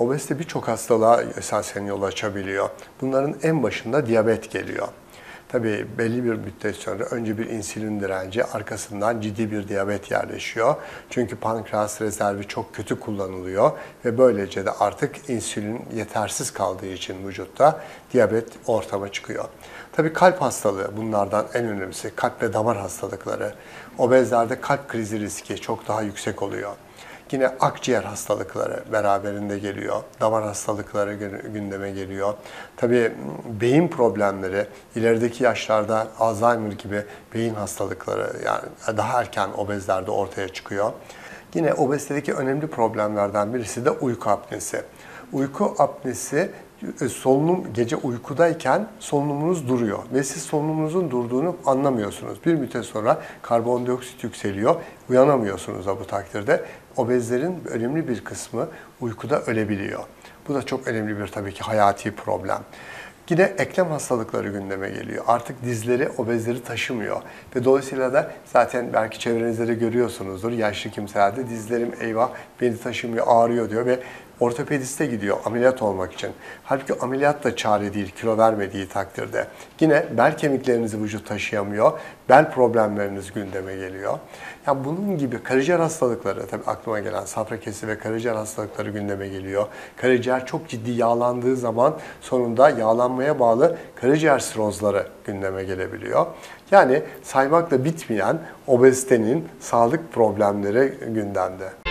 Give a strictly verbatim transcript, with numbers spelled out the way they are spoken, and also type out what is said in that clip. Obezite birçok hastalığa esasen yol açabiliyor. Bunların en başında diyabet geliyor. Tabii belli bir müddet sonra önce bir insülin direnci, arkasından ciddi bir diyabet yerleşiyor. Çünkü pankreas rezervi çok kötü kullanılıyor ve böylece de artık insülin yetersiz kaldığı için vücutta diyabet ortama çıkıyor. Tabii kalp hastalığı bunlardan en önemlisi, kalp ve damar hastalıkları. Obezlerde kalp krizi riski çok daha yüksek oluyor. Yine akciğer hastalıkları beraberinde geliyor. Damar hastalıkları gündeme geliyor. Tabii beyin problemleri, ilerideki yaşlarda Alzheimer gibi beyin hastalıkları, yani daha erken obezlerde ortaya çıkıyor. Yine obezitedeki önemli problemlerden birisi de uyku apnesi. Uyku apnesi, solunum, gece uykudayken solunumunuz duruyor ve siz solunumuzun durduğunu anlamıyorsunuz. Bir müddet sonra karbondioksit yükseliyor, uyanamıyorsunuz da bu takdirde. Obezlerin önemli bir kısmı uykuda ölebiliyor. Bu da çok önemli bir tabii ki hayati problem. Yine eklem hastalıkları gündeme geliyor. Artık dizleri obezleri taşımıyor. Ve dolayısıyla da zaten belki çevrenizde de görüyorsunuzdur. Yaşlı kimselerde dizlerim eyvah beni taşımıyor, ağrıyor diyor ve ortopediste gidiyor ameliyat olmak için. Halbuki ameliyat da çare değil, kilo vermediği takdirde. Yine bel kemiklerinizi vücut taşıyamıyor, bel problemleriniz gündeme geliyor. Yani bunun gibi karaciğer hastalıkları, tabii aklıma gelen safra kesi ve karaciğer hastalıkları gündeme geliyor. Karaciğer çok ciddi yağlandığı zaman sonunda yağlanmaya bağlı karaciğer sirozları gündeme gelebiliyor. Yani saymakla bitmeyen obezitenin sağlık problemleri gündemde.